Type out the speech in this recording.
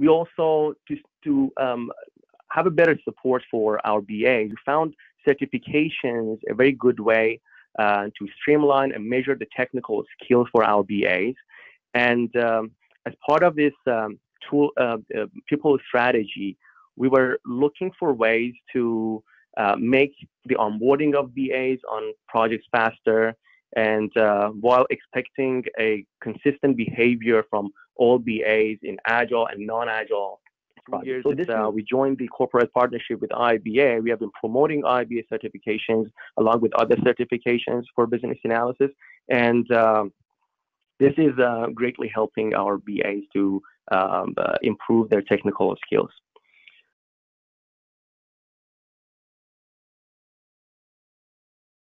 We also, just to have a better support for our BAs, we found certifications a very good way to streamline and measure the technical skills for our BAs. And as part of this tool, people strategy, we were looking for ways to make the onboarding of BAs on projects faster, and while expecting a consistent behavior from all BAs in agile and non-agile projects. So we joined the corporate partnership with IIBA. We have been promoting IIBA certifications along with other certifications for business analysis, and this is greatly helping our BAs to improve their technical skills.